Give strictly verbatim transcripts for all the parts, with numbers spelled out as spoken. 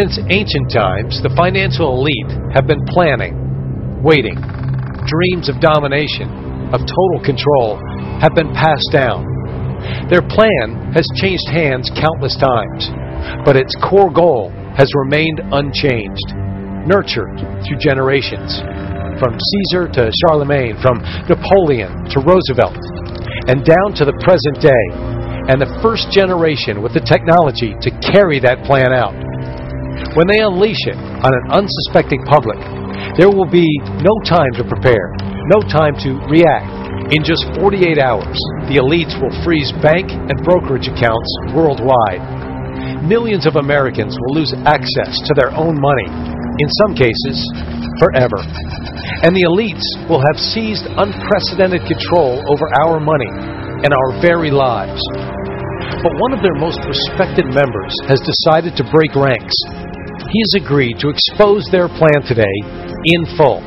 Since ancient times, the financial elite have been planning, waiting. Dreams of domination, of total control, have been passed down. Their plan has changed hands countless times, but its core goal has remained unchanged, nurtured through generations, from Caesar to Charlemagne, from Napoleon to Roosevelt, and down to the present day, and the first generation with the technology to carry that plan out. When they unleash it on an unsuspecting public, there will be no time to prepare, no time to react. In just forty-eight hours, the elites will freeze bank and brokerage accounts worldwide. Millions of Americans will lose access to their own money, in some cases, forever. And the elites will have seized unprecedented control over our money and our very lives. But one of their most respected members has decided to break ranks. He has agreed to expose their plan today in full.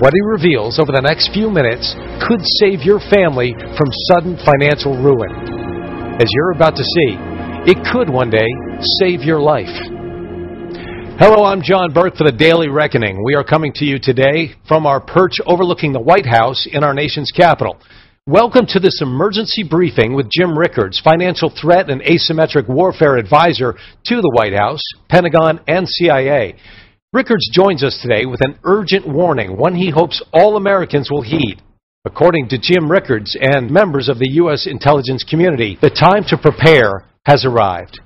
What he reveals over the next few minutes could save your family from sudden financial ruin. As you're about to see, it could one day save your life. Hello, I'm John Burke for the Daily Reckoning. We are coming to you today from our perch overlooking the White House in our nation's capital. Welcome to this emergency briefing with Jim Rickards, financial threat and asymmetric warfare advisor to the White House, Pentagon, and C I A. Rickards joins us today with an urgent warning, one he hopes all Americans will heed. According to Jim Rickards and members of the U S intelligence community, the time to prepare has arrived.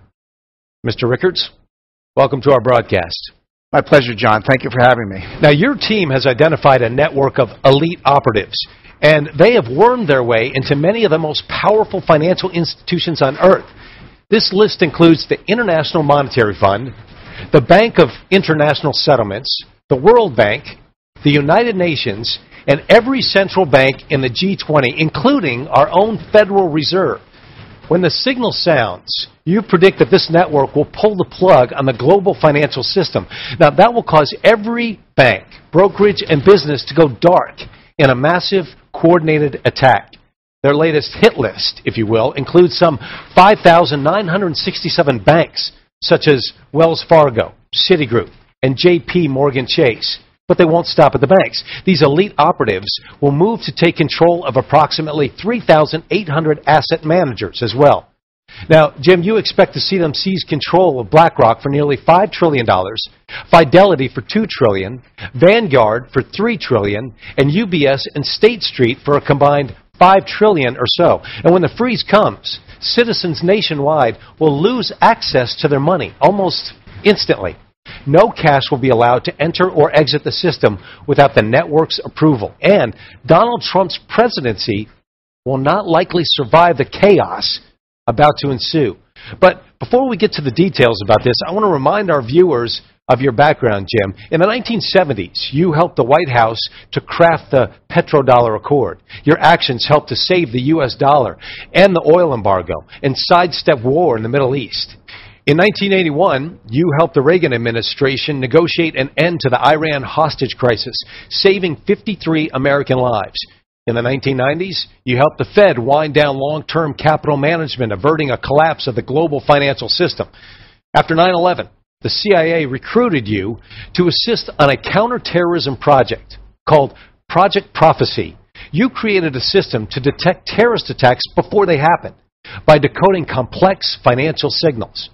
Mister Rickards, welcome to our broadcast. My pleasure, John. Thank you for having me. Now, your team has identified a network of elite operatives, and they have wormed their way into many of the most powerful financial institutions on earth. This list includes the International Monetary Fund, the Bank of International Settlements, the World Bank, the United Nations, and every central bank in the G twenty, including our own Federal Reserve. When the signal sounds, you predict that this network will pull the plug on the global financial system. Now, that will cause every bank, brokerage, and business to go dark in a massive, coordinated attack. Their latest hit list, if you will, includes some five thousand nine hundred sixty-seven banks, such as Wells Fargo, Citigroup, and JPMorgan Chase. But they won't stop at the banks. These elite operatives will move to take control of approximately three thousand eight hundred asset managers as well. Now, Jim, you expect to see them seize control of BlackRock for nearly five trillion dollars, Fidelity for two trillion dollars, Vanguard for three trillion dollars, and U B S and State Street for a combined five trillion dollars or so. And when the freeze comes, citizens nationwide will lose access to their money almost instantly. No cash will be allowed to enter or exit the system without the network's approval. And Donald Trump's presidency will not likely survive the chaos about to ensue. But before we get to the details about this, I want to remind our viewers of your background, Jim. In the nineteen seventies, you helped the White House to craft the petrodollar accord. Your actions helped to save the U S dollar and the oil embargo and sidestep war in the Middle East. In nineteen eighty-one, you helped the Reagan administration negotiate an end to the Iran hostage crisis, saving fifty-three American lives. In the nineteen nineties, you helped the Fed wind down long-term capital management, averting a collapse of the global financial system. After nine eleven, the C I A recruited you to assist on a counterterrorism project called Project Prophecy. You created a system to detect terrorist attacks before they happen by decoding complex financial signals.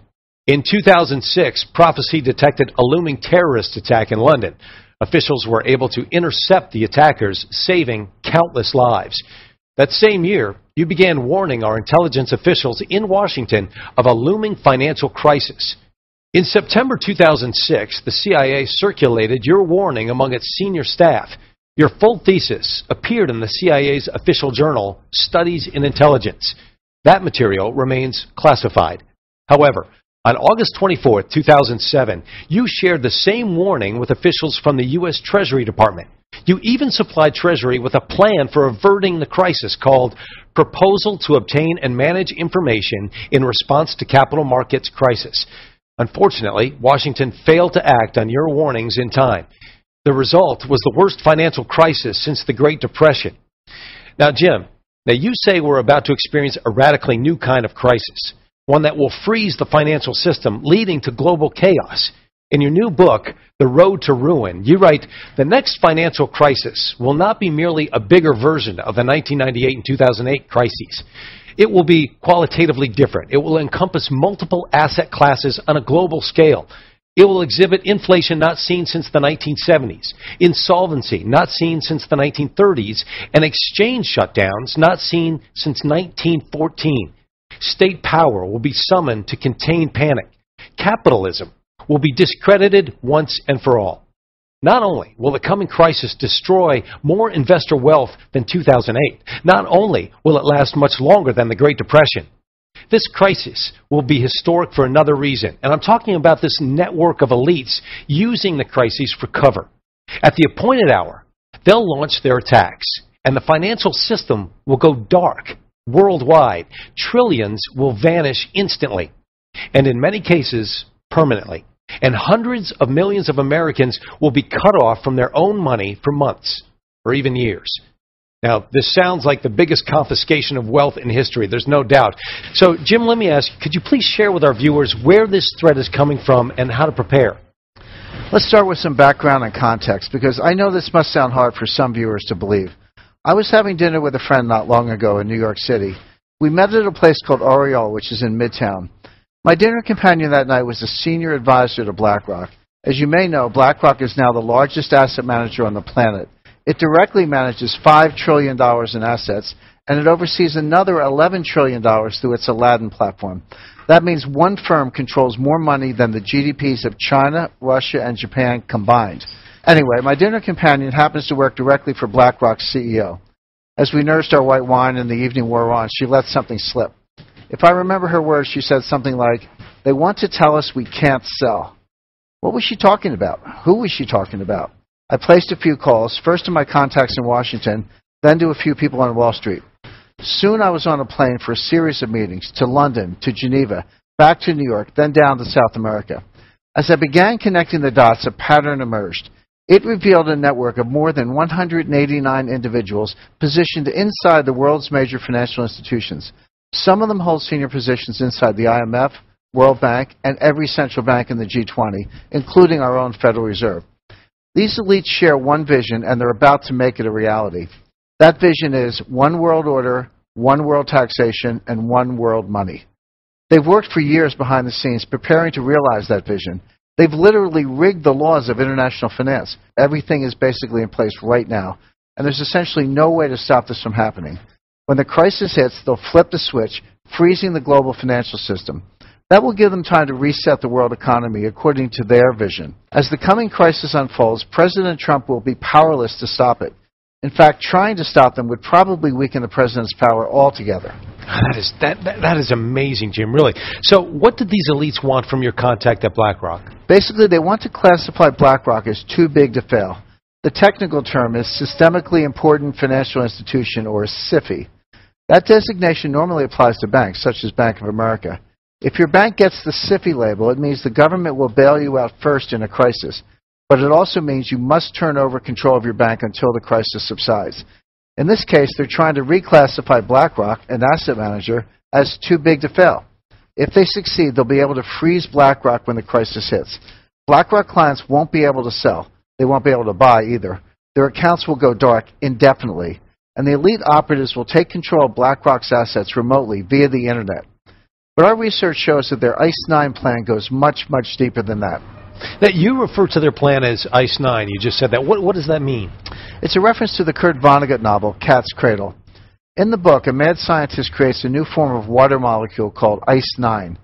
In two thousand six, Prophecy detected a looming terrorist attack in London. Officials were able to intercept the attackers, saving countless lives. That same year, you began warning our intelligence officials in Washington of a looming financial crisis. In September two thousand six, the C I A circulated your warning among its senior staff. Your full thesis appeared in the C I A's official journal, Studies in Intelligence. That material remains classified. However, on August twenty-fourth, two thousand seven, you shared the same warning with officials from the U S Treasury Department. You even supplied Treasury with a plan for averting the crisis called Proposal to Obtain and Manage Information in Response to Capital Markets Crisis. Unfortunately, Washington failed to act on your warnings in time. The result was the worst financial crisis since the Great Depression. Now, Jim, now you say we're about to experience a radically new kind of crisis, one that will freeze the financial system, leading to global chaos. In your new book, The Road to Ruin, you write, the next financial crisis will not be merely a bigger version of the nineteen ninety-eight and two thousand eight crises. It will be qualitatively different. It will encompass multiple asset classes on a global scale. It will exhibit inflation not seen since the nineteen seventies, insolvency not seen since the nineteen thirties, and exchange shutdowns not seen since nineteen fourteen. State power will be summoned to contain panic. Capitalism will be discredited once and for all. Not only will the coming crisis destroy more investor wealth than two thousand eight, not only will it last much longer than the Great Depression, this crisis will be historic for another reason, and I'm talking about this network of elites using the crises for cover. At the appointed hour, they'll launch their attacks, and the financial system will go dark worldwide. Trillions will vanish instantly, and in many cases, permanently. And hundreds of millions of Americans will be cut off from their own money for months or even years. Now, this sounds like the biggest confiscation of wealth in history. There's no doubt. So, Jim, let me ask, could you please share with our viewers where this threat is coming from and how to prepare? Let's start with some background and context, because I know this must sound hard for some viewers to believe. I was having dinner with a friend not long ago in New York City. We met at a place called Aureole, which is in Midtown. My dinner companion that night was a senior advisor to BlackRock. As you may know, BlackRock is now the largest asset manager on the planet. It directly manages five trillion dollars in assets, and it oversees another eleven trillion dollars through its Aladdin platform. That means one firm controls more money than the G D Ps of China, Russia, and Japan combined. Anyway, my dinner companion happens to work directly for BlackRock's C E O. As we nursed our white wine and the evening wore on, she let something slip. If I remember her words, she said something like, "They want to tell us we can't sell." What was she talking about? Who was she talking about? I placed a few calls, first to my contacts in Washington, then to a few people on Wall Street. Soon I was on a plane for a series of meetings, to London, to Geneva, back to New York, then down to South America. As I began connecting the dots, a pattern emerged. It revealed a network of more than one hundred eighty-nine individuals positioned inside the world's major financial institutions. Some of them hold senior positions inside the I M F, World Bank, and every central bank in the G twenty, including our own Federal Reserve. These elites share one vision, and they're about to make it a reality. That vision is one world order, one world taxation, and one world money. They've worked for years behind the scenes preparing to realize that vision. They've literally rigged the laws of international finance. Everything is basically in place right now, and there's essentially no way to stop this from happening. When the crisis hits, they'll flip the switch, freezing the global financial system. That will give them time to reset the world economy according to their vision. As the coming crisis unfolds, President Trump will be powerless to stop it. In fact, trying to stop them would probably weaken the president's power altogether. That is, that, that, that is amazing, Jim, really. So what did these elites want from your contact at BlackRock? Basically, they want to classify BlackRock as too big to fail. The technical term is Systemically Important Financial Institution, or SIFI. That designation normally applies to banks, such as Bank of America. If your bank gets the SIFI label, it means the government will bail you out first in a crisis. But it also means you must turn over control of your bank until the crisis subsides. In this case, they're trying to reclassify BlackRock, an asset manager, as too big to fail. If they succeed, they'll be able to freeze BlackRock when the crisis hits. BlackRock clients won't be able to sell. They won't be able to buy either. Their accounts will go dark indefinitely. And the elite operatives will take control of BlackRock's assets remotely via the Internet. But our research shows that their I C E nine plan goes much, much deeper than that. Now, you refer to their plan as I C E nine. You just said that. What, what does that mean? It's a reference to the Kurt Vonnegut novel, Cat's Cradle. In the book, a mad scientist creates a new form of water molecule called I C E nine.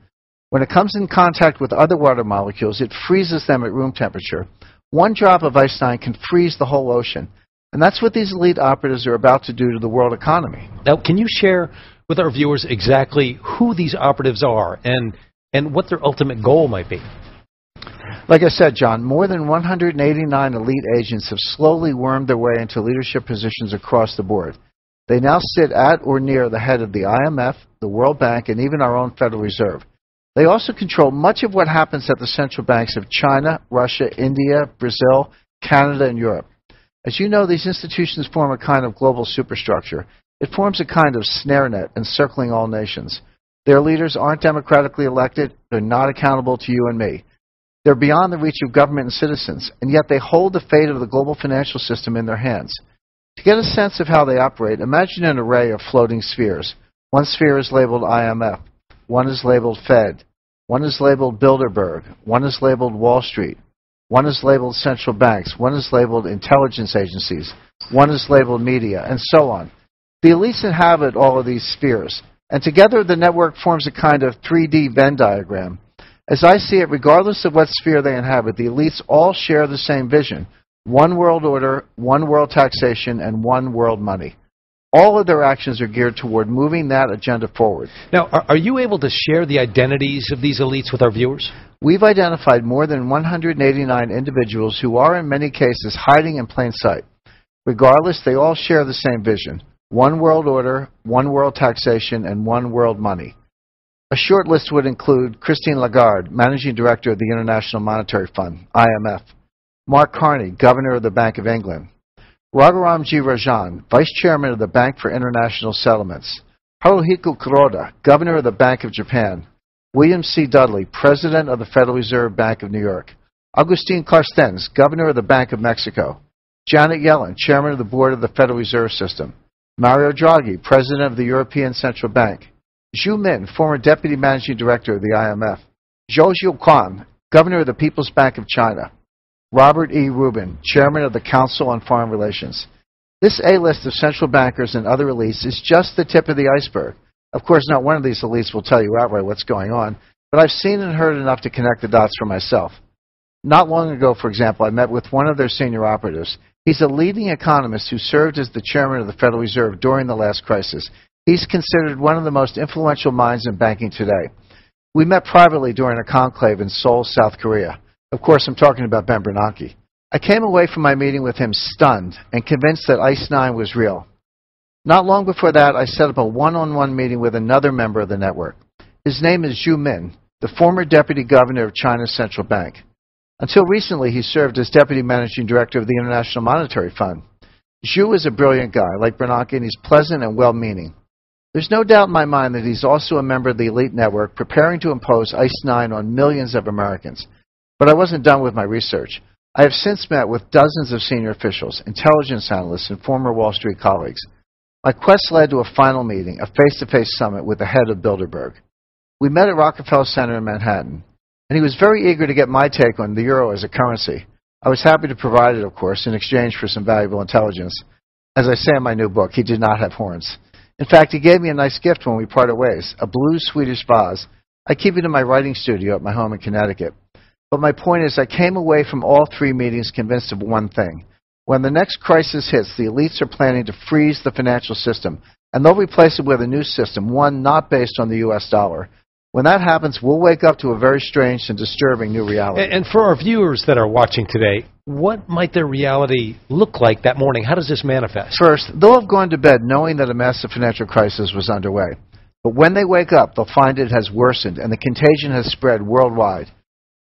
When it comes in contact with other water molecules, it freezes them at room temperature. One drop of I C E nine can freeze the whole ocean. And that's what these elite operatives are about to do to the world economy. Now, can you share with our viewers exactly who these operatives are and, and what their ultimate goal might be? Like I said, John, more than one hundred eighty-nine elite agents have slowly wormed their way into leadership positions across the board. They now sit at or near the head of the I M F, the World Bank, and even our own Federal Reserve. They also control much of what happens at the central banks of China, Russia, India, Brazil, Canada, and Europe. As you know, these institutions form a kind of global superstructure. It forms a kind of snare net encircling all nations. Their leaders aren't democratically elected. They're not accountable to you and me. They're beyond the reach of government and citizens, and yet they hold the fate of the global financial system in their hands. To get a sense of how they operate, imagine an array of floating spheres. One sphere is labeled I M F, one is labeled Fed, one is labeled Bilderberg, one is labeled Wall Street, one is labeled central banks, one is labeled intelligence agencies, one is labeled media, and so on. The elites inhabit all of these spheres, and together the network forms a kind of three D Venn diagram. As I see it, regardless of what sphere they inhabit, the elites all share the same vision: one world order, one world taxation, and one world money. All of their actions are geared toward moving that agenda forward. Now, are, are you able to share the identities of these elites with our viewers? We've identified more than one hundred eighty-nine individuals who are, in many cases, hiding in plain sight. Regardless, they all share the same vision: one world order, one world taxation, and one world money. A short list would include Christine Lagarde, Managing Director of the International Monetary Fund, I M F, Mark Carney, Governor of the Bank of England, Raghuram G. Rajan, Vice Chairman of the Bank for International Settlements, Haruhiko Kuroda, Governor of the Bank of Japan, William C. Dudley, President of the Federal Reserve Bank of New York, Augustine Carstens, Governor of the Bank of Mexico, Janet Yellen, Chairman of the Board of the Federal Reserve System, Mario Draghi, President of the European Central Bank, Zhu Min, former Deputy Managing Director of the I M F, Zhou Zhiquan, Governor of the People's Bank of China, Robert E. Rubin, Chairman of the Council on Foreign Relations. This A-list of central bankers and other elites is just the tip of the iceberg. Of course, not one of these elites will tell you outright what's going on, but I've seen and heard enough to connect the dots for myself. Not long ago, for example, I met with one of their senior operatives. He's a leading economist who served as the chairman of the Federal Reserve during the last crisis. He's considered one of the most influential minds in banking today. We met privately during a conclave in Seoul, South Korea. Of course, I'm talking about Ben Bernanke. I came away from my meeting with him stunned and convinced that I C E nine was real. Not long before that, I set up a one-on-one meeting with another member of the network. His name is Zhu Min, the former deputy governor of China's central bank. Until recently, he served as deputy managing director of the International Monetary Fund. Zhu is a brilliant guy, like Bernanke, and he's pleasant and well-meaning. There's no doubt in my mind that he's also a member of the elite network preparing to impose I C E nine on millions of Americans. But I wasn't done with my research. I have since met with dozens of senior officials, intelligence analysts, and former Wall Street colleagues. My quest led to a final meeting, a face-to-face summit with the head of Bilderberg. We met at Rockefeller Center in Manhattan, and he was very eager to get my take on the euro as a currency. I was happy to provide it, of course, in exchange for some valuable intelligence. As I say in my new book, he did not have horns. In fact, he gave me a nice gift when we parted ways, a blue Swedish vase. I keep it in my writing studio at my home in Connecticut. But my point is, I came away from all three meetings convinced of one thing. When the next crisis hits, the elites are planning to freeze the financial system, and they'll replace it with a new system, one not based on the U S dollar. When that happens, we'll wake up to a very strange and disturbing new reality. And for our viewers that are watching today, what might their reality look like that morning? How does this manifest? First, they'll have gone to bed knowing that a massive financial crisis was underway. But when they wake up, they'll find it has worsened, and the contagion has spread worldwide.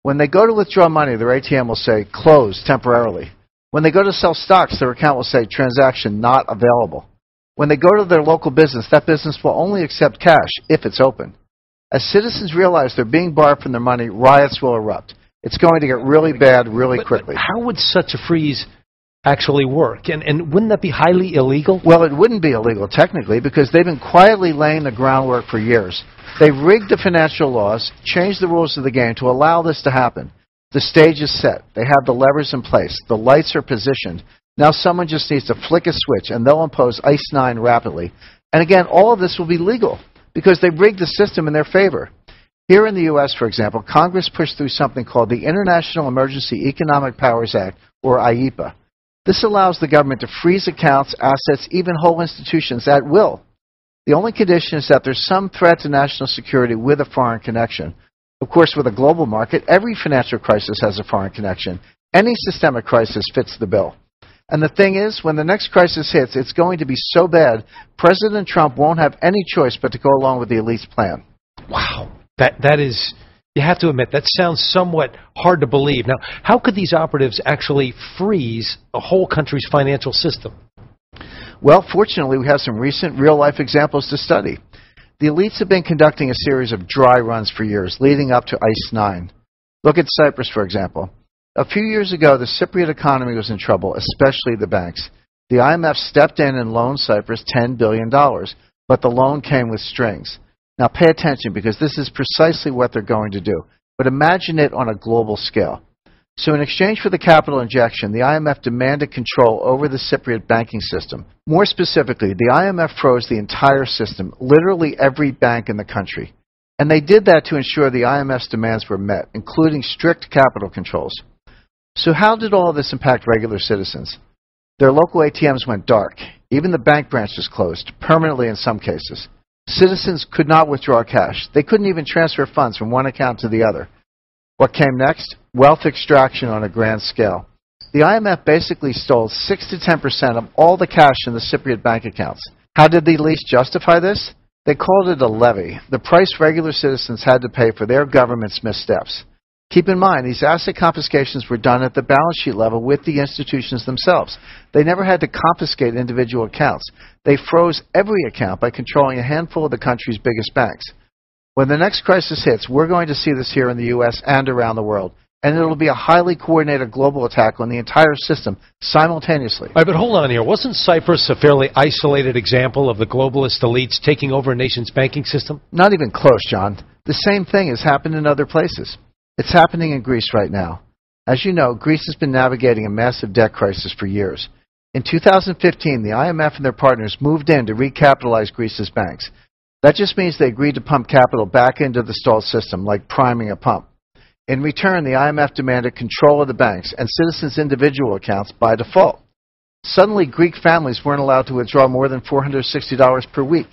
When they go to withdraw money, their A T M will say, closed temporarily. When they go to sell stocks, their account will say, transaction not available. When they go to their local business, that business will only accept cash if it's open. As citizens realize they're being barred from their money, riots will erupt. It's going to get really bad really but, quickly. But how would such a freeze actually work? And, and wouldn't that be highly illegal? Well, it wouldn't be illegal technically, because they've been quietly laying the groundwork for years. They've rigged the financial laws, changed the rules of the game to allow this to happen. The stage is set. They have the levers in place. The lights are positioned. Now someone just needs to flick a switch, and they'll impose I C E nine rapidly. And again, all of this will be legal because they've rigged the system in their favor. Here in the U S, for example, Congress pushed through something called the International Emergency Economic Powers Act, or I E P A. This allows the government to freeze accounts, assets, even whole institutions at will. The only condition is that there's some threat to national security with a foreign connection. Of course, with a global market, every financial crisis has a foreign connection. Any systemic crisis fits the bill. And the thing is, when the next crisis hits, it's going to be so bad, President Trump won't have any choice but to go along with the elite's plan. Wow. That, that is... You have to admit, that sounds somewhat hard to believe. Now, how could these operatives actually freeze a whole country's financial system? Well, fortunately, we have some recent real-life examples to study. The elites have been conducting a series of dry runs for years, leading up to I C E nine. Look at Cyprus, for example. A few years ago, the Cypriot economy was in trouble, especially the banks. The I M F stepped in and loaned Cyprus ten billion dollars, but the loan came with strings. Now pay attention, because this is precisely what they're going to do. But imagine it on a global scale. So in exchange for the capital injection, the I M F demanded control over the Cypriot banking system. More specifically, the I M F froze the entire system, literally every bank in the country. And they did that to ensure the I M F's demands were met, including strict capital controls. So how did all this impact regular citizens? Their local A T Ms went dark. Even the bank branches closed, permanently in some cases. Citizens could not withdraw cash. They couldn't even transfer funds from one account to the other. What came next? Wealth extraction on a grand scale. The I M F basically stole six to ten percent of all the cash in the Cypriot bank accounts. How did the elites justify this? They called it a levy, the price regular citizens had to pay for their government's missteps. Keep in mind, these asset confiscations were done at the balance sheet level with the institutions themselves. They never had to confiscate individual accounts. They froze every account by controlling a handful of the country's biggest banks. When the next crisis hits, we're going to see this here in the U S and around the world. And it will be a highly coordinated global attack on the entire system simultaneously. All right, but hold on here. Wasn't Cyprus a fairly isolated example of the globalist elites taking over a nation's banking system? Not even close, John. The same thing has happened in other places. It's happening in Greece right now. As you know, Greece has been navigating a massive debt crisis for years. In two thousand fifteen, the I M F and their partners moved in to recapitalize Greece's banks. That just means they agreed to pump capital back into the stalled system, like priming a pump. In return, the I M F demanded control of the banks and citizens' individual accounts by default. Suddenly, Greek families weren't allowed to withdraw more than four hundred sixty dollars per week.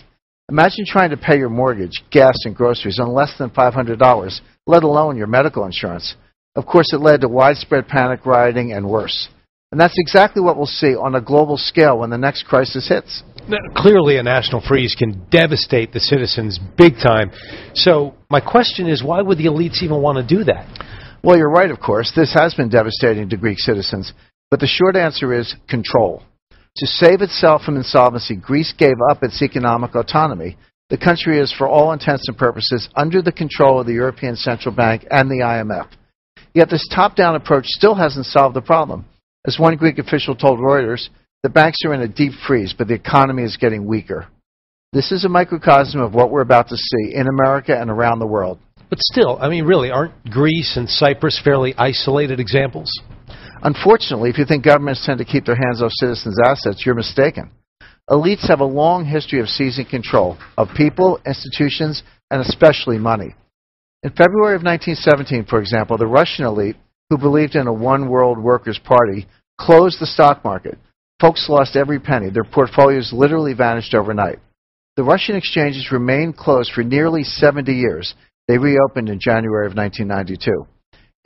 Imagine trying to pay your mortgage, gas, and groceries on less than five hundred dollars, let alone your medical insurance. Of course, it led to widespread panic, rioting, and worse. And that's exactly what we'll see on a global scale when the next crisis hits. Now, clearly, a national freeze can devastate the citizens big time. So my question is, why would the elites even want to do that? Well, you're right, of course. This has been devastating to Greek citizens. But the short answer is control. To save itself from insolvency, Greece gave up its economic autonomy. The country is, for all intents and purposes, under the control of the European Central Bank and the I M F. Yet this top-down approach still hasn't solved the problem. As one Greek official told Reuters, the banks are in a deep freeze, but the economy is getting weaker. This is a microcosm of what we're about to see in America and around the world. But still, I mean, really, aren't Greece and Cyprus fairly isolated examples? Unfortunately, if you think governments tend to keep their hands off citizens' assets, you're mistaken. Elites have a long history of seizing control of people, institutions, and especially money. In February of nineteen seventeen, for example, the Russian elite, who believed in a one-world workers' party, closed the stock market. Folks lost every penny. Their portfolios literally vanished overnight. The Russian exchanges remained closed for nearly seventy years. They reopened in January of nineteen ninety-two.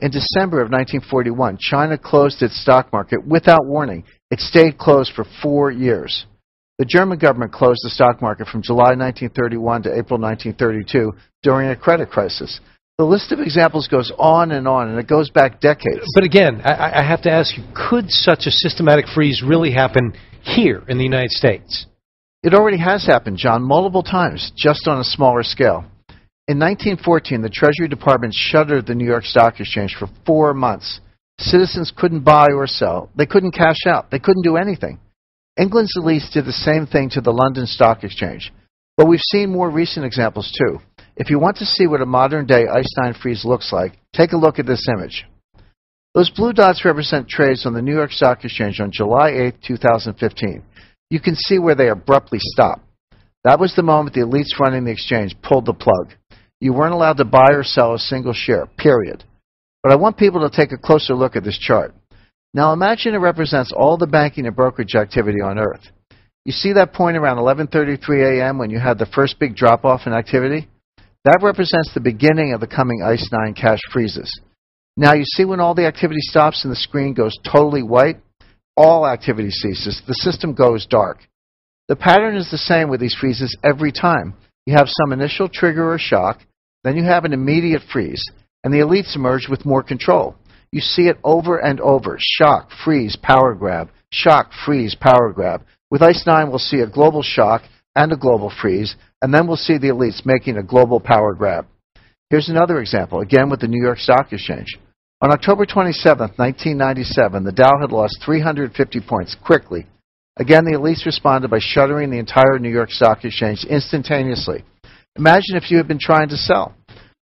In December of nineteen forty-one, China closed its stock market without warning. It stayed closed for four years. The German government closed the stock market from July nineteen thirty-one to April nineteen thirty-two during a credit crisis. The list of examples goes on and on, and it goes back decades. But again, I, I have to ask you, could such a systematic freeze really happen here in the United States? It already has happened, John, multiple times, just on a smaller scale. In nineteen fourteen, the Treasury Department shuttered the New York Stock Exchange for four months. Citizens couldn't buy or sell. They couldn't cash out. They couldn't do anything. England's elites did the same thing to the London Stock Exchange. But we've seen more recent examples, too. If you want to see what a modern-day ice nine freeze looks like, take a look at this image. Those blue dots represent trades on the New York Stock Exchange on July eighth, two thousand fifteen. You can see where they abruptly stop. That was the moment the elites running the exchange pulled the plug. You weren't allowed to buy or sell a single share, period. But I want people to take a closer look at this chart. Now imagine it represents all the banking and brokerage activity on Earth. You see that point around eleven thirty-three a m when you had the first big drop-off in activity? That represents the beginning of the coming ice nine cash freezes. Now you see when all the activity stops and the screen goes totally white? All activity ceases. The system goes dark. The pattern is the same with these freezes every time. You have some initial trigger or shock, then you have an immediate freeze, and the elites emerge with more control. You see it over and over. Shock, freeze, power grab. Shock, freeze, power grab. With ice nine, we'll see a global shock and a global freeze, and then we'll see the elites making a global power grab. Here's another example, again with the New York Stock Exchange. On October twenty-seventh, nineteen ninety-seven, the Dow had lost three hundred fifty points quickly. Again, the elites responded by shuttering the entire New York Stock Exchange instantaneously. Imagine if you had been trying to sell.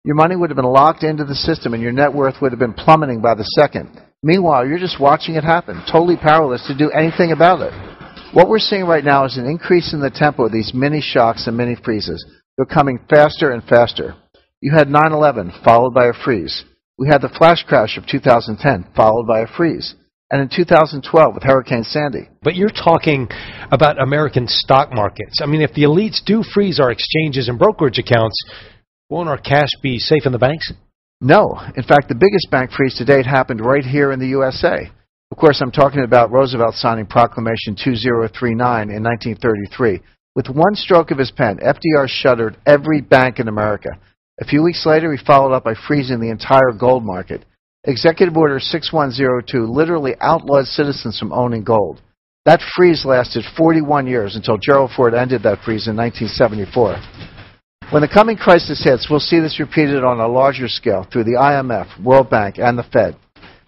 Your money would have been locked into the system and your net worth would have been plummeting by the second. Meanwhile, you're just watching it happen, totally powerless to do anything about it. What we're seeing right now is an increase in the tempo of these mini shocks and mini freezes. They're coming faster and faster. You had nine eleven, followed by a freeze. We had the flash crash of two thousand ten, followed by a freeze. And in two thousand twelve with Hurricane Sandy. But you're talking about American stock markets. I mean, if the elites do freeze our exchanges and brokerage accounts, won't our cash be safe in the banks? No. In fact, the biggest bank freeze to date happened right here in the U S A. Of course, I'm talking about Roosevelt signing Proclamation two thousand thirty-nine in nineteen thirty-three. With one stroke of his pen, F D R shuttered every bank in America. A few weeks later, he followed up by freezing the entire gold market. Executive Order six one zero two literally outlawed citizens from owning gold. That freeze lasted forty-one years until Gerald Ford ended that freeze in nineteen seventy-four. When the coming crisis hits, we'll see this repeated on a larger scale through the I M F, World Bank, and the Fed.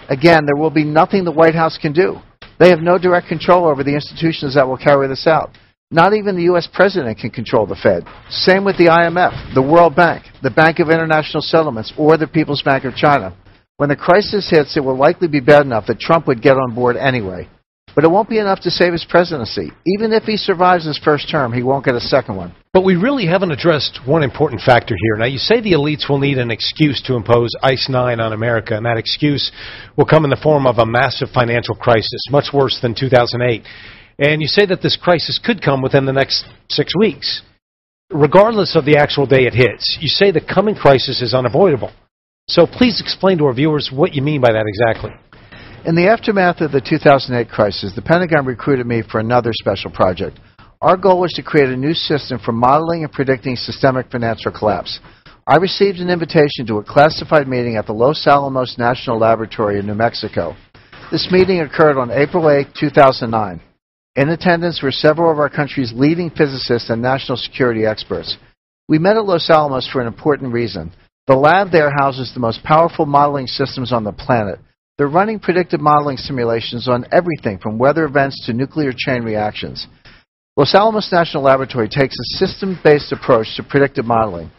Again, there will be nothing the White House can do. They have no direct control over the institutions that will carry this out. Not even the U S president can control the Fed. Same with the I M F, the World Bank, the Bank of International Settlements, or the People's Bank of China. When the crisis hits, it will likely be bad enough that Trump would get on board anyway. But it won't be enough to save his presidency. Even if he survives his first term, he won't get a second one. But we really haven't addressed one important factor here. Now, you say the elites will need an excuse to impose ICE nine on America, and that excuse will come in the form of a massive financial crisis, much worse than two thousand eight. And you say that this crisis could come within the next six weeks. Regardless of the actual day it hits, you say the coming crisis is unavoidable. So please explain to our viewers what you mean by that exactly. In the aftermath of the two thousand eight crisis, the Pentagon recruited me for another special project. Our goal was to create a new system for modeling and predicting systemic financial collapse. I received an invitation to a classified meeting at the Los Alamos National Laboratory in New Mexico. This meeting occurred on April eighth, two thousand nine. In attendance were several of our country's leading physicists and national security experts. We met at Los Alamos for an important reason. The lab there houses the most powerful modeling systems on the planet. They're running predictive modeling simulations on everything from weather events to nuclear chain reactions. Los Alamos National Laboratory takes a system-based approach to predictive modeling.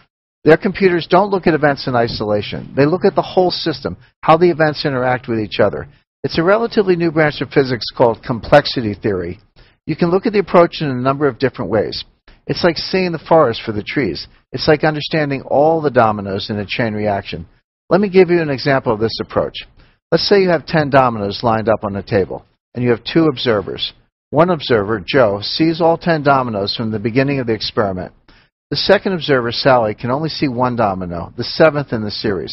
Their computers don't look at events in isolation. They look at the whole system, how the events interact with each other. It's a relatively new branch of physics called complexity theory. You can look at the approach in a number of different ways. It's like seeing the forest for the trees. It's like understanding all the dominoes in a chain reaction. Let me give you an example of this approach. Let's say you have ten dominoes lined up on a table, and you have two observers. One observer, Joe, sees all ten dominoes from the beginning of the experiment. The second observer, Sally, can only see one domino, the seventh in the series.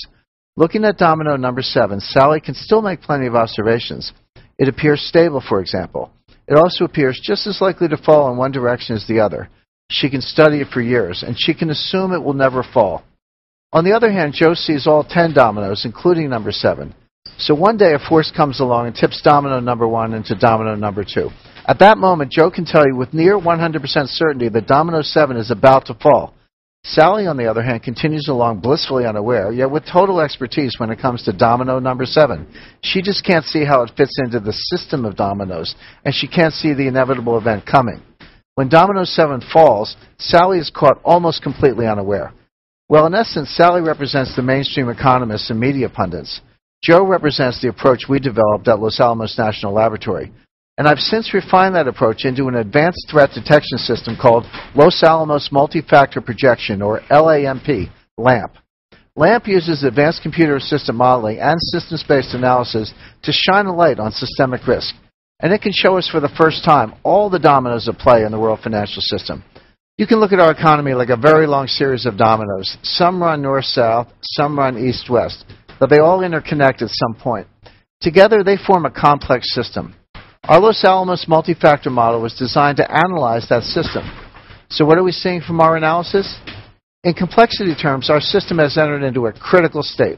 Looking at domino number seven, Sally can still make plenty of observations. It appears stable, for example. It also appears just as likely to fall in one direction as the other. She can study it for years, and she can assume it will never fall. On the other hand, Joe sees all ten dominoes, including number seven. So one day a force comes along and tips domino number one into domino number two. At that moment, Joe can tell you with near one hundred percent certainty that domino seven is about to fall. Sally, on the other hand, continues along blissfully unaware, yet with total expertise when it comes to domino number seven. She just can't see how it fits into the system of dominoes, and she can't see the inevitable event coming. When domino seven falls, Sally is caught almost completely unaware. Well, in essence, Sally represents the mainstream economists and media pundits. Joe represents the approach we developed at Los Alamos National Laboratory. And I've since refined that approach into an advanced threat detection system called Los Alamos Multi-Factor Projection, or LAMP, LAMP. LAMP uses advanced computer-assisted modeling and systems-based analysis to shine a light on systemic risk. And it can show us for the first time all the dominoes at play in the world financial system. You can look at our economy like a very long series of dominoes. Some run north-south, some run east-west, but they all interconnect at some point. Together, they form a complex system. Our Los Alamos multi-factor model was designed to analyze that system. So what are we seeing from our analysis? In complexity terms, our system has entered into a critical state.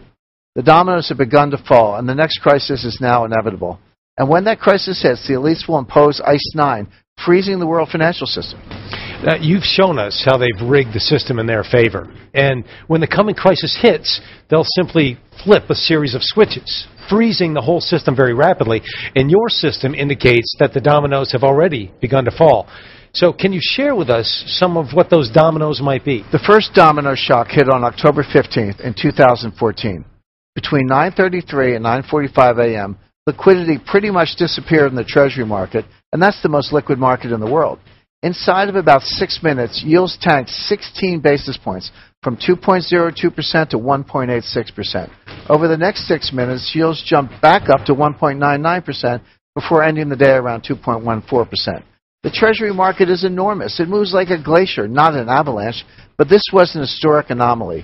The dominoes have begun to fall, and the next crisis is now inevitable. And when that crisis hits, the elites will impose ICE nine, freezing the world financial system. Uh, you've shown us how they've rigged the system in their favor. And when the coming crisis hits, they'll simply flip a series of switches, freezing the whole system very rapidly. And your system indicates that the dominoes have already begun to fall. So can you share with us some of what those dominoes might be? The first domino shock hit on October fifteenth in two thousand fourteen. Between nine thirty-three and nine forty-five a m, liquidity pretty much disappeared in the Treasury market, and that's the most liquid market in the world. Inside of about six minutes, yields tanked sixteen basis points, from two point zero two percent to one point eight six percent. Over the next six minutes, yields jumped back up to one point nine nine percent before ending the day around two point one four percent. The Treasury market is enormous. It moves like a glacier, not an avalanche, but this was an historic anomaly.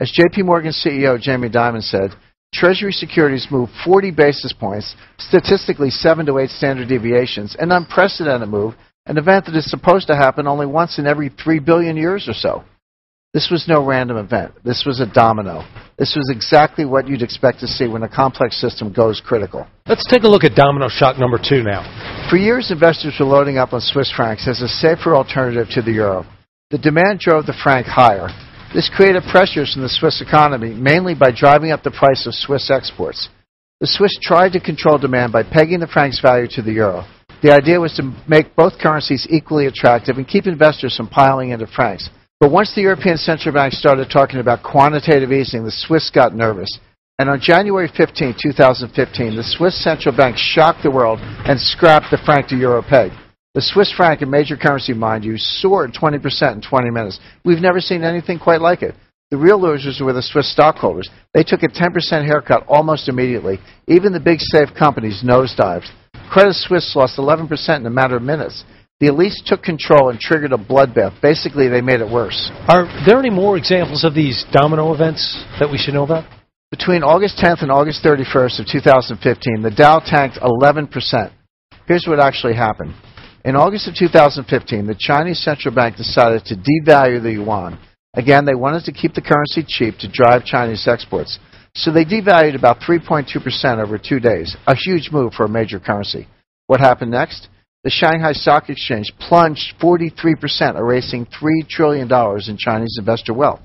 As J P Morgan C E O Jamie Dimon said, Treasury securities moved forty basis points, statistically seven to eight standard deviations, an unprecedented move, an event that is supposed to happen only once in every three billion years or so. This was no random event. This was a domino. This was exactly what you'd expect to see when a complex system goes critical. Let's take a look at domino shock number two now. For years, investors were loading up on Swiss francs as a safer alternative to the euro. The demand drove the franc higher. This created pressures in the Swiss economy, mainly by driving up the price of Swiss exports. The Swiss tried to control demand by pegging the franc's value to the euro. The idea was to make both currencies equally attractive and keep investors from piling into francs. But once the European Central Bank started talking about quantitative easing, the Swiss got nervous. And on January fifteenth, two thousand fifteen, the Swiss Central Bank shocked the world and scrapped the franc to euro peg. The Swiss franc, a major currency, mind you, soared twenty percent in twenty minutes. We've never seen anything quite like it. The real losers were the Swiss stockholders. They took a ten percent haircut almost immediately. Even the big safe companies nosedived. Credit Suisse lost eleven percent in a matter of minutes. The elites took control and triggered a bloodbath. Basically, they made it worse. Are there any more examples of these domino events that we should know about? Between August tenth and August thirty-first of two thousand fifteen, the Dow tanked eleven percent. Here's what actually happened. In August of two thousand fifteen, the Chinese Central Bank decided to devalue the yuan. Again, they wanted to keep the currency cheap to drive Chinese exports. So they devalued about three point two percent over two days, a huge move for a major currency. What happened next? The Shanghai Stock Exchange plunged forty-three percent, erasing three trillion dollars in Chinese investor wealth.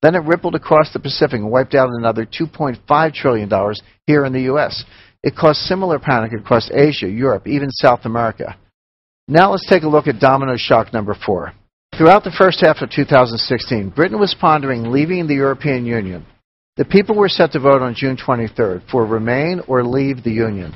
Then it rippled across the Pacific and wiped out another two point five trillion dollars here in the U S. It caused similar panic across Asia, Europe, even South America. Now let's take a look at domino shock number four. Throughout the first half of two thousand sixteen, Britain was pondering leaving the European Union. The people were set to vote on June twenty-third for remain or leave the Union.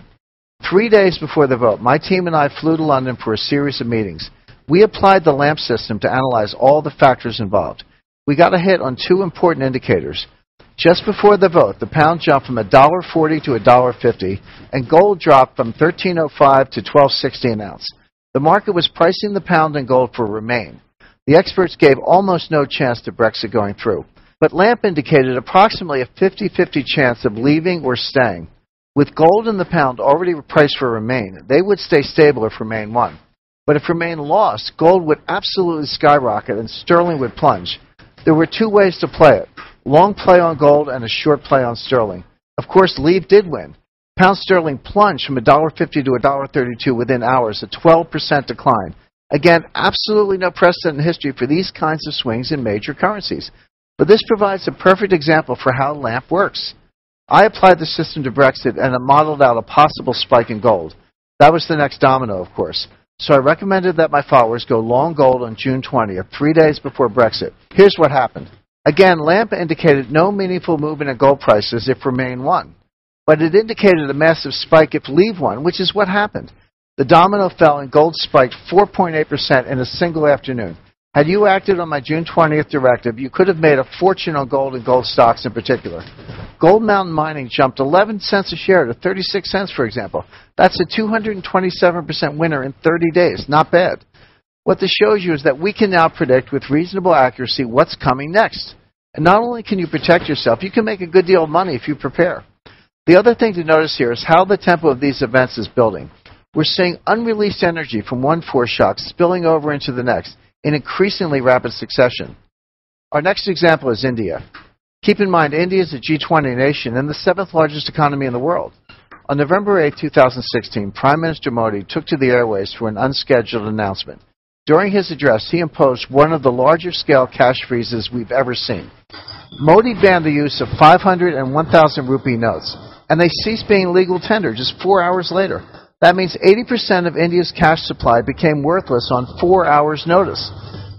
Three days before the vote, my team and I flew to London for a series of meetings. We applied the LAMP system to analyze all the factors involved. We got a hit on two important indicators. Just before the vote, the pound jumped from one dollar forty to one dollar fifty, and gold dropped from thirteen oh five to twelve sixty an ounce. The market was pricing the pound and gold for remain. The experts gave almost no chance to Brexit going through. But LAMP indicated approximately a fifty fifty chance of leaving or staying. With gold and the pound already priced for remain, they would stay stable if remain won. But if remain lost, gold would absolutely skyrocket and sterling would plunge. There were two ways to play it, long play on gold and a short play on sterling. Of course, leave did win. Pound sterling plunged from one dollar fifty to one dollar thirty-two within hours, a twelve percent decline. Again, absolutely no precedent in history for these kinds of swings in major currencies. But this provides a perfect example for how LAMP works. I applied the system to Brexit and it modeled out a possible spike in gold. That was the next domino, of course. So I recommended that my followers go long gold on June twentieth, three days before Brexit. Here's what happened. Again, LAMP indicated no meaningful movement in gold prices if remain won. But it indicated a massive spike if leave won, which is what happened. The domino fell and gold spiked four point eight percent in a single afternoon. Had you acted on my June twentieth directive, you could have made a fortune on gold and gold stocks in particular. Gold Mountain Mining jumped eleven cents a share to thirty-six cents, for example. That's a two hundred twenty-seven percent winner in thirty days. Not bad. What this shows you is that we can now predict with reasonable accuracy what's coming next. And not only can you protect yourself, you can make a good deal of money if you prepare. The other thing to notice here is how the tempo of these events is building. We're seeing unreleased energy from one foreshock spilling over into the next in increasingly rapid succession. Our next example is India. Keep in mind, India is a G twenty nation and the seventh largest economy in the world. On November eighth, two thousand sixteen, Prime Minister Modi took to the airwaves for an unscheduled announcement. During his address, he imposed one of the larger-scale cash freezes we've ever seen. Modi banned the use of five hundred and one thousand rupee notes, and they ceased being legal tender just four hours later. That means eighty percent of India's cash supply became worthless on four hours' notice.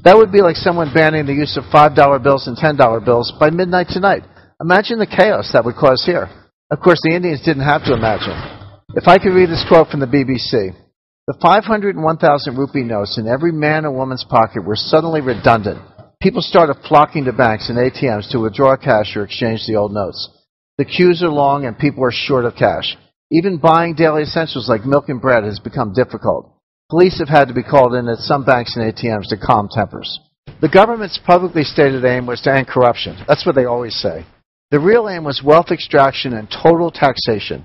That would be like someone banning the use of five dollar bills and ten dollar bills by midnight tonight. Imagine the chaos that would cause here. Of course, the Indians didn't have to imagine. If I could read this quote from the B B C, the five hundred and one thousand rupee notes in every man and woman's pocket were suddenly redundant. People started flocking to banks and A T Ms to withdraw cash or exchange the old notes. The queues are long and people are short of cash. Even buying daily essentials like milk and bread has become difficult. Police have had to be called in at some banks and A T Ms to calm tempers. The government's publicly stated aim was to end corruption. That's what they always say. The real aim was wealth extraction and total taxation.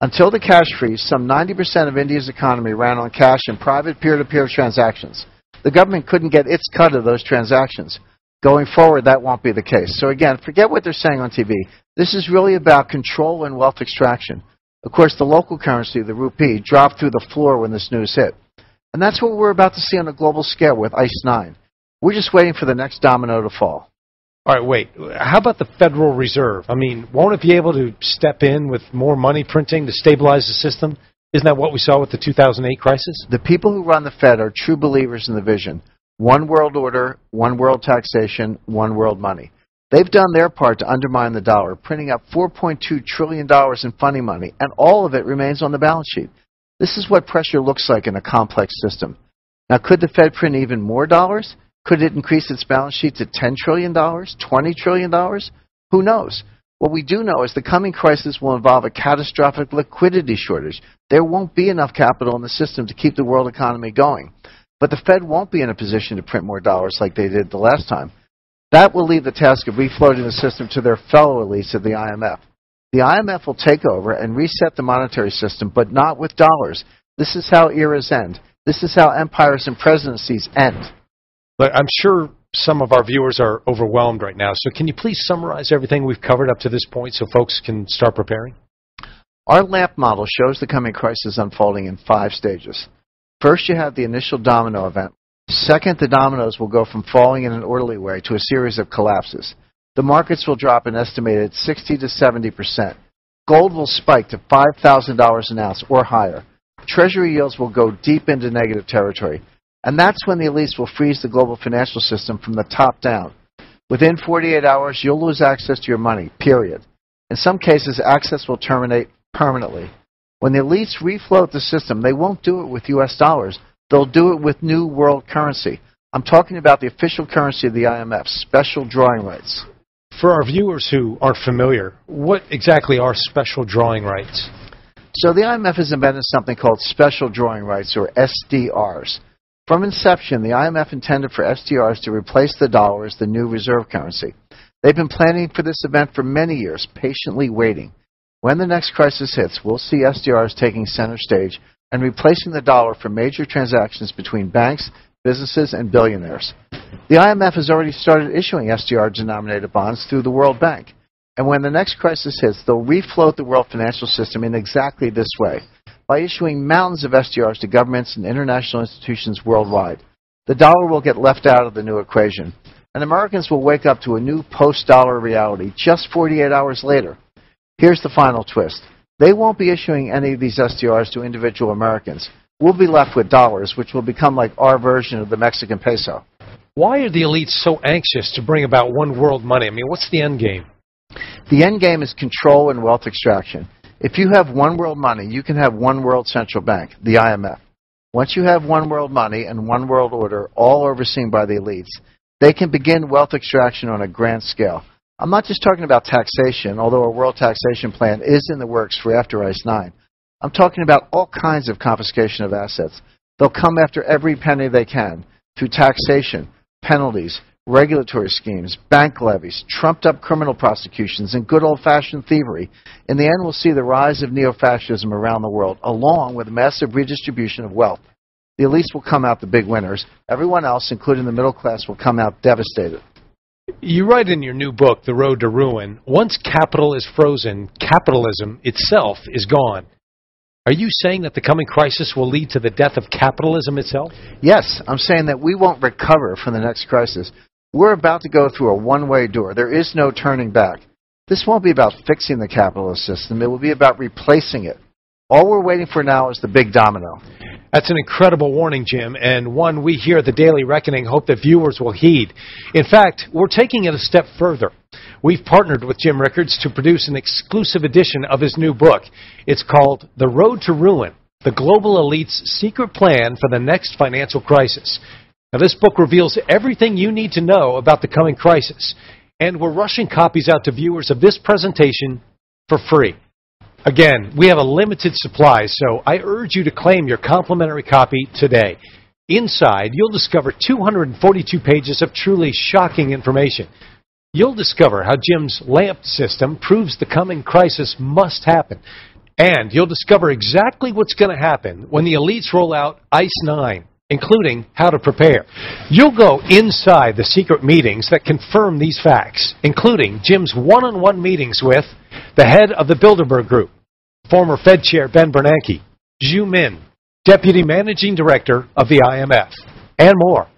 Until the cash freeze, some ninety percent of India's economy ran on cash and private peer-to-peer transactions. The government couldn't get its cut of those transactions. Going forward, that won't be the case. So again, forget what they're saying on T V. This is really about control and wealth extraction. Of course, the local currency, the rupee, dropped through the floor when this news hit. And that's what we're about to see on a global scale with ICE nine. We're just waiting for the next domino to fall. All right, wait. How about the Federal Reserve? I mean, won't it be able to step in with more money printing to stabilize the system? Isn't that what we saw with the two thousand eight crisis? The people who run the Fed are true believers in the vision. One world order, one world taxation, one world money. They've done their part to undermine the dollar, printing up four point two trillion dollars in funny money, and all of it remains on the balance sheet. This is what pressure looks like in a complex system. Now, could the Fed print even more dollars? Could it increase its balance sheet to ten trillion dollars, twenty trillion dollars? Who knows? What we do know is the coming crisis will involve a catastrophic liquidity shortage. There won't be enough capital in the system to keep the world economy going. But the Fed won't be in a position to print more dollars like they did the last time. That will leave the task of refloating the system to their fellow elites at the I M F. The I M F will take over and reset the monetary system, but not with dollars. This is how eras end. This is how empires and presidencies end. Look, I'm sure some of our viewers are overwhelmed right now, so can you please summarize everything we've covered up to this point so folks can start preparing? Our LAMP model shows the coming crisis unfolding in five stages. First, you have the initial domino event. Second, the dominoes will go from falling in an orderly way to a series of collapses. The markets will drop an estimated sixty to seventy percent. Gold will spike to five thousand dollars an ounce or higher. Treasury yields will go deep into negative territory. And that's when the elites will freeze the global financial system from the top down. Within forty-eight hours, you'll lose access to your money, period. In some cases, access will terminate permanently. When the elites refloat the system, they won't do it with U S dollars. They'll do it with new world currency. I'm talking about the official currency of the I M F, special drawing rights. For our viewers who aren't familiar, what exactly are special drawing rights? So the I M F has invented something called special drawing rights, or S D Rs. From inception, the I M F intended for S D Rs to replace the dollar as the new reserve currency. They've been planning for this event for many years, patiently waiting. When the next crisis hits, we'll see S D Rs taking center stage and replacing the dollar for major transactions between banks, businesses, and billionaires. The I M F has already started issuing S D R-denominated bonds through the World Bank. And when the next crisis hits, they'll refloat the world financial system in exactly this way, by issuing mountains of S D Rs to governments and international institutions worldwide. The dollar will get left out of the new equation, and Americans will wake up to a new post-dollar reality just forty-eight hours later. Here's the final twist. They won't be issuing any of these S D Rs to individual Americans. We'll be left with dollars, which will become like our version of the Mexican peso. Why are the elites so anxious to bring about one world money? I mean, what's the end game? The end game is control and wealth extraction. If you have one world money, you can have one world central bank, the I M F. Once you have one world money and one world order, all overseen by the elites, they can begin wealth extraction on a grand scale. I'm not just talking about taxation, although a world taxation plan is in the works for after ICE nine. I'm talking about all kinds of confiscation of assets. They'll come after every penny they can through taxation, penalties, regulatory schemes, bank levies, trumped-up criminal prosecutions, and good old-fashioned thievery. In the end, we'll see the rise of neo-fascism around the world, along with massive redistribution of wealth. The elites will come out the big winners. Everyone else, including the middle class, will come out devastated. You write in your new book, The Road to Ruin, once capital is frozen, capitalism itself is gone. Are you saying that the coming crisis will lead to the death of capitalism itself? Yes, I'm saying that we won't recover from the next crisis. We're about to go through a one-way door. There is no turning back. This won't be about fixing the capitalist system. It will be about replacing it. All we're waiting for now is the big domino. That's an incredible warning, Jim, and one we here at the Daily Reckoning hope that viewers will heed. In fact, we're taking it a step further. We've partnered with Jim Rickards to produce an exclusive edition of his new book. It's called The Road to Ruin, The Global Elite's Secret Plan for the Next Financial Crisis. Now, this book reveals everything you need to know about the coming crisis, and we're rushing copies out to viewers of this presentation for free. Again, we have a limited supply, so I urge you to claim your complimentary copy today. Inside, you'll discover two hundred forty-two pages of truly shocking information. You'll discover how Jim's LAMP system proves the coming crisis must happen. And you'll discover exactly what's going to happen when the elites roll out I C E nine, including how to prepare. You'll go inside the secret meetings that confirm these facts, including Jim's one-on-one meetings with the head of the Bilderberg Group, former Fed Chair Ben Bernanke, Zhu Min, Deputy Managing Director of the I M F, and more.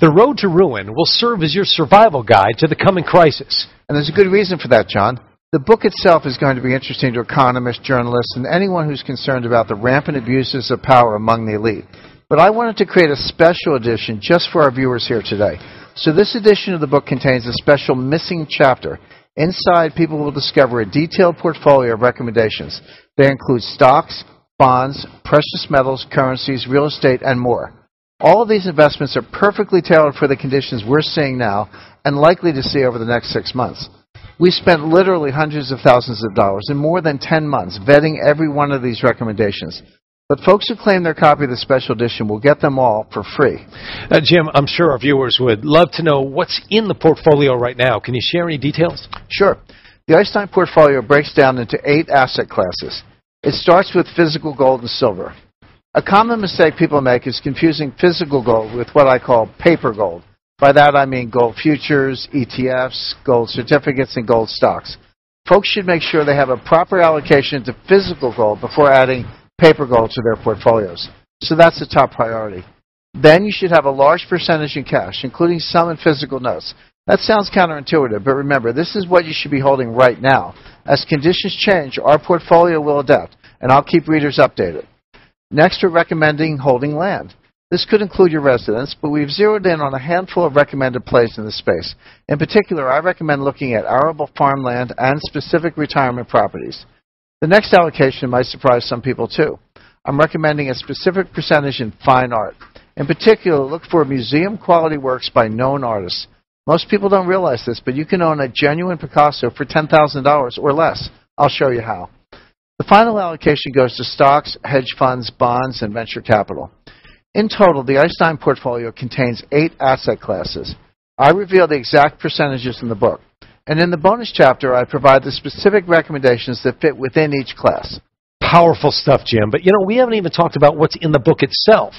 The Road to Ruin will serve as your survival guide to the coming crisis. And there's a good reason for that, John. The book itself is going to be interesting to economists, journalists, and anyone who's concerned about the rampant abuses of power among the elite. But I wanted to create a special edition just for our viewers here today. So this edition of the book contains a special missing chapter. Inside, people will discover a detailed portfolio of recommendations. They include stocks, bonds, precious metals, currencies, real estate, and more. All of these investments are perfectly tailored for the conditions we're seeing now and likely to see over the next six months. We spent literally hundreds of thousands of dollars in more than ten months vetting every one of these recommendations. But folks who claim their copy of the special edition will get them all for free. Uh, Jim, I'm sure our viewers would love to know what's in the portfolio right now. Can you share any details? Sure. The I C E nine portfolio breaks down into eight asset classes. It starts with physical gold and silver. A common mistake people make is confusing physical gold with what I call paper gold. By that I mean gold futures, E T Fs, gold certificates, and gold stocks. Folks should make sure they have a proper allocation to physical gold before adding paper gold to their portfolios. So that's the top priority. Then you should have a large percentage in cash, including some in physical notes. That sounds counterintuitive, but remember, this is what you should be holding right now. As conditions change, our portfolio will adapt, and I'll keep readers updated. Next, we're recommending holding land. This could include your residence, but we've zeroed in on a handful of recommended plays in this space. In particular, I recommend looking at arable farmland and specific retirement properties. The next allocation might surprise some people, too. I'm recommending a specific percentage in fine art. In particular, look for museum-quality works by known artists. Most people don't realize this, but you can own a genuine Picasso for ten thousand dollars or less. I'll show you how. The final allocation goes to stocks, hedge funds, bonds, and venture capital. In total, the I C E nine portfolio contains eight asset classes. I reveal the exact percentages in the book. And in the bonus chapter, I provide the specific recommendations that fit within each class. Powerful stuff, Jim. But, you know, we haven't even talked about what's in the book itself.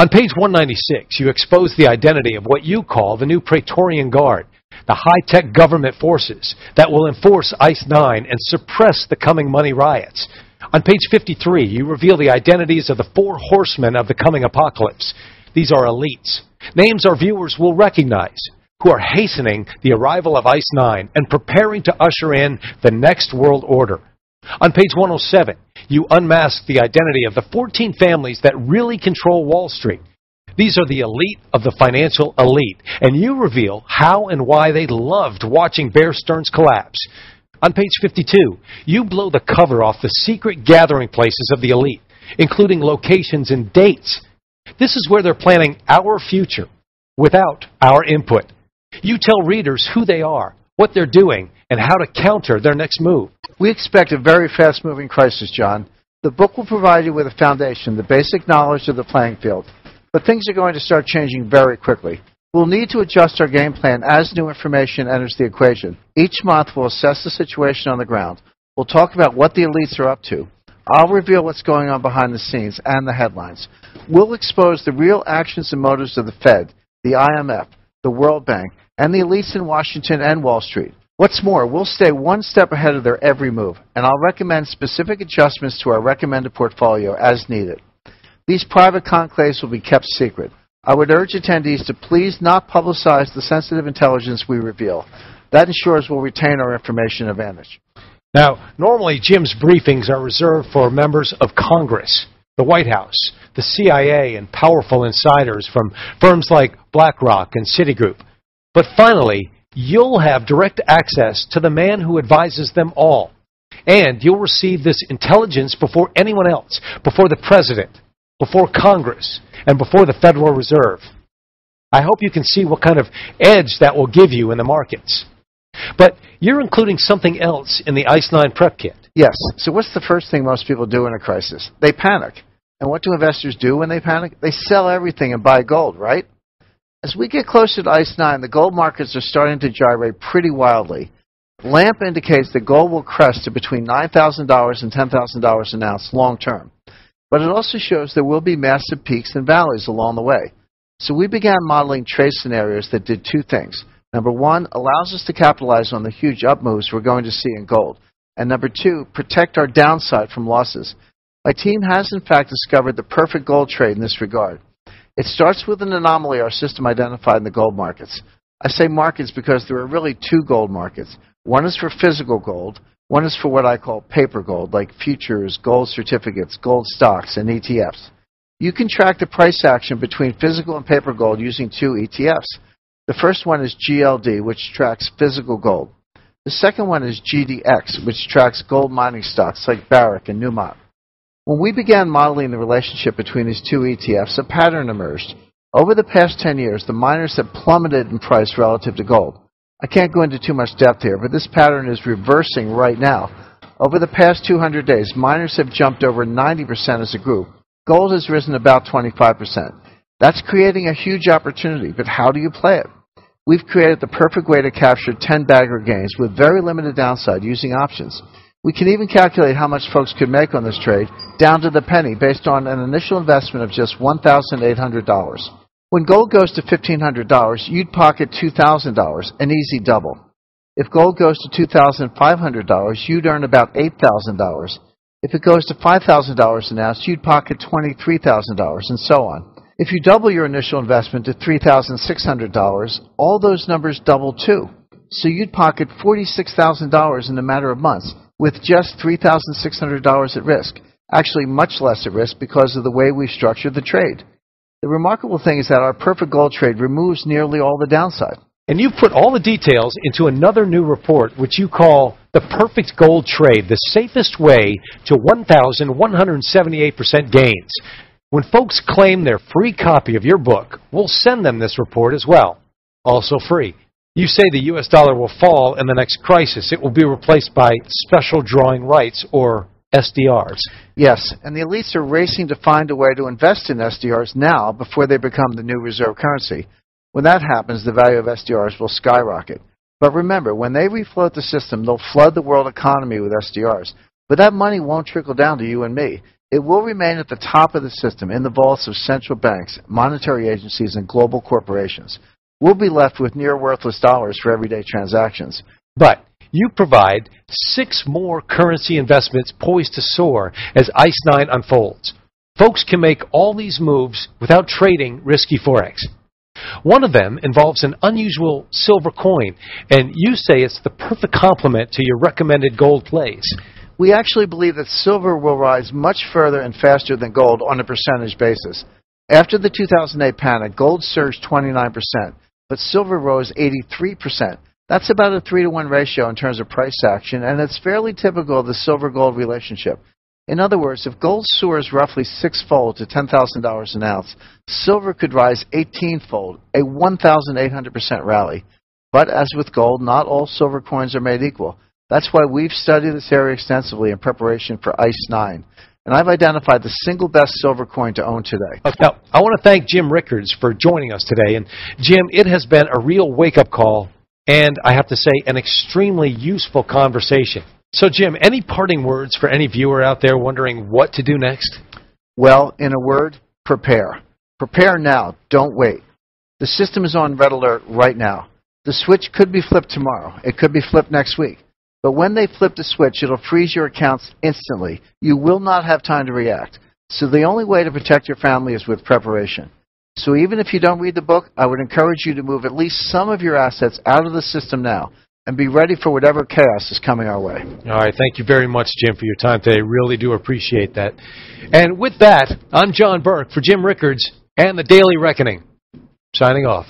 On page one ninety-six, you expose the identity of what you call the new Praetorian Guard, the high-tech government forces that will enforce I C E nine and suppress the coming money riots. On page fifty-three, you reveal the identities of the four horsemen of the coming apocalypse. These are elites, names our viewers will recognize, who are hastening the arrival of I C E nine and preparing to usher in the next world order. On page one oh seven, you unmask the identity of the fourteen families that really control Wall Street. These are the elite of the financial elite, and you reveal how and why they loved watching Bear Stearns collapse. On page fifty-two, you blow the cover off the secret gathering places of the elite, including locations and dates. This is where they're planning our future without our input. You tell readers who they are, what they're doing, and how to counter their next move. We expect a very fast-moving crisis, John. The book will provide you with a foundation, the basic knowledge of the playing field. But things are going to start changing very quickly. We'll need to adjust our game plan as new information enters the equation. Each month, we'll assess the situation on the ground. We'll talk about what the elites are up to. I'll reveal what's going on behind the scenes and the headlines. We'll expose the real actions and motives of the Fed, the I M F, the World Bank, and the elites in Washington and Wall Street. What's more, we'll stay one step ahead of their every move, and I'll recommend specific adjustments to our recommended portfolio as needed. These private conclaves will be kept secret. I would urge attendees to please not publicize the sensitive intelligence we reveal. That ensures we'll retain our information advantage. Now, normally Jim's briefings are reserved for members of Congress, the White House, the C I A, and powerful insiders from firms like BlackRock and Citigroup. But finally, you'll have direct access to the man who advises them all. And you'll receive this intelligence before anyone else, before the President, before Congress, and before the Federal Reserve. I hope you can see what kind of edge that will give you in the markets. But you're including something else in the ICE nine prep kit. Yes. So what's the first thing most people do in a crisis? They panic. And what do investors do when they panic? They sell everything and buy gold, right? As we get closer to ICE nine, the gold markets are starting to gyrate pretty wildly. LAMP indicates that gold will crest to between nine thousand dollars and ten thousand dollars an ounce long term. But it also shows there will be massive peaks and valleys along the way. So we began modeling trade scenarios that did two things. Number one, allows us to capitalize on the huge up moves we're going to see in gold. And number two, protect our downside from losses. My team has, in fact, discovered the perfect gold trade in this regard. It starts with an anomaly our system identified in the gold markets. I say markets because there are really two gold markets. One is for physical gold. One is for what I call paper gold, like futures, gold certificates, gold stocks, and E T Fs. You can track the price action between physical and paper gold using two E T Fs. The first one is G L D, which tracks physical gold. The second one is G D X, which tracks gold mining stocks like Barrick and Newmont. When we began modeling the relationship between these two E T Fs, a pattern emerged. Over the past ten years, the miners have plummeted in price relative to gold. I can't go into too much depth here, but this pattern is reversing right now. Over the past two hundred days, miners have jumped over ninety percent as a group. Gold has risen about twenty-five percent. That's creating a huge opportunity, but how do you play it? We've created the perfect way to capture ten bagger gains with very limited downside using options. We can even calculate how much folks could make on this trade, down to the penny, based on an initial investment of just one thousand eight hundred dollars. When gold goes to fifteen hundred dollars, you'd pocket two thousand dollars, an easy double. If gold goes to two thousand five hundred dollars, you'd earn about eight thousand dollars. If it goes to five thousand dollars an ounce, you'd pocket twenty-three thousand dollars, and so on. If you double your initial investment to three thousand six hundred dollars, all those numbers double too. So you'd pocket forty-six thousand dollars in a matter of months, with just three thousand six hundred dollars at risk. Actually, much less at risk because of the way we've structured the trade. The remarkable thing is that our perfect gold trade removes nearly all the downside. And you've put all the details into another new report, which you call The Perfect Gold Trade, the safest way to one thousand one hundred seventy-eight percent gains. When folks claim their free copy of your book, we'll send them this report as well, also free. You say the U S dollar will fall in the next crisis. It will be replaced by special drawing rights, or S D Rs. Yes, and the elites are racing to find a way to invest in S D Rs now before they become the new reserve currency. When that happens, the value of S D Rs will skyrocket. But remember, when they refloat the system, they'll flood the world economy with S D Rs. But that money won't trickle down to you and me. It will remain at the top of the system in the vaults of central banks, monetary agencies, and global corporations. We'll be left with near worthless dollars for everyday transactions. But you provide six more currency investments poised to soar as ICE nine unfolds. Folks can make all these moves without trading risky Forex. One of them involves an unusual silver coin, and you say it's the perfect complement to your recommended gold plays. We actually believe that silver will rise much further and faster than gold on a percentage basis. After the two thousand eight panic, gold surged twenty-nine percent, but silver rose eighty-three percent. That's about a three to one ratio in terms of price action, and it's fairly typical of the silver-gold relationship. In other words, if gold soars roughly six-fold to ten thousand dollars an ounce, silver could rise eighteen-fold, a one thousand eight hundred percent rally. But as with gold, not all silver coins are made equal. That's why we've studied this area extensively in preparation for ICE nine. And I've identified the single best silver coin to own today. Now, I want to thank Jim Rickards for joining us today. And Jim, it has been a real wake-up call, and I have to say, an extremely useful conversation. So, Jim, any parting words for any viewer out there wondering what to do next? Well, in a word, prepare. Prepare now. Don't wait. The system is on red alert right now. The switch could be flipped tomorrow. It could be flipped next week. But when they flip the switch, it'll freeze your accounts instantly. You will not have time to react. So the only way to protect your family is with preparation. So even if you don't read the book, I would encourage you to move at least some of your assets out of the system now and be ready for whatever chaos is coming our way. All right. Thank you very much, Jim, for your time today. Really do appreciate that. And with that, I'm John Burke for Jim Rickards and the Daily Reckoning. Signing off.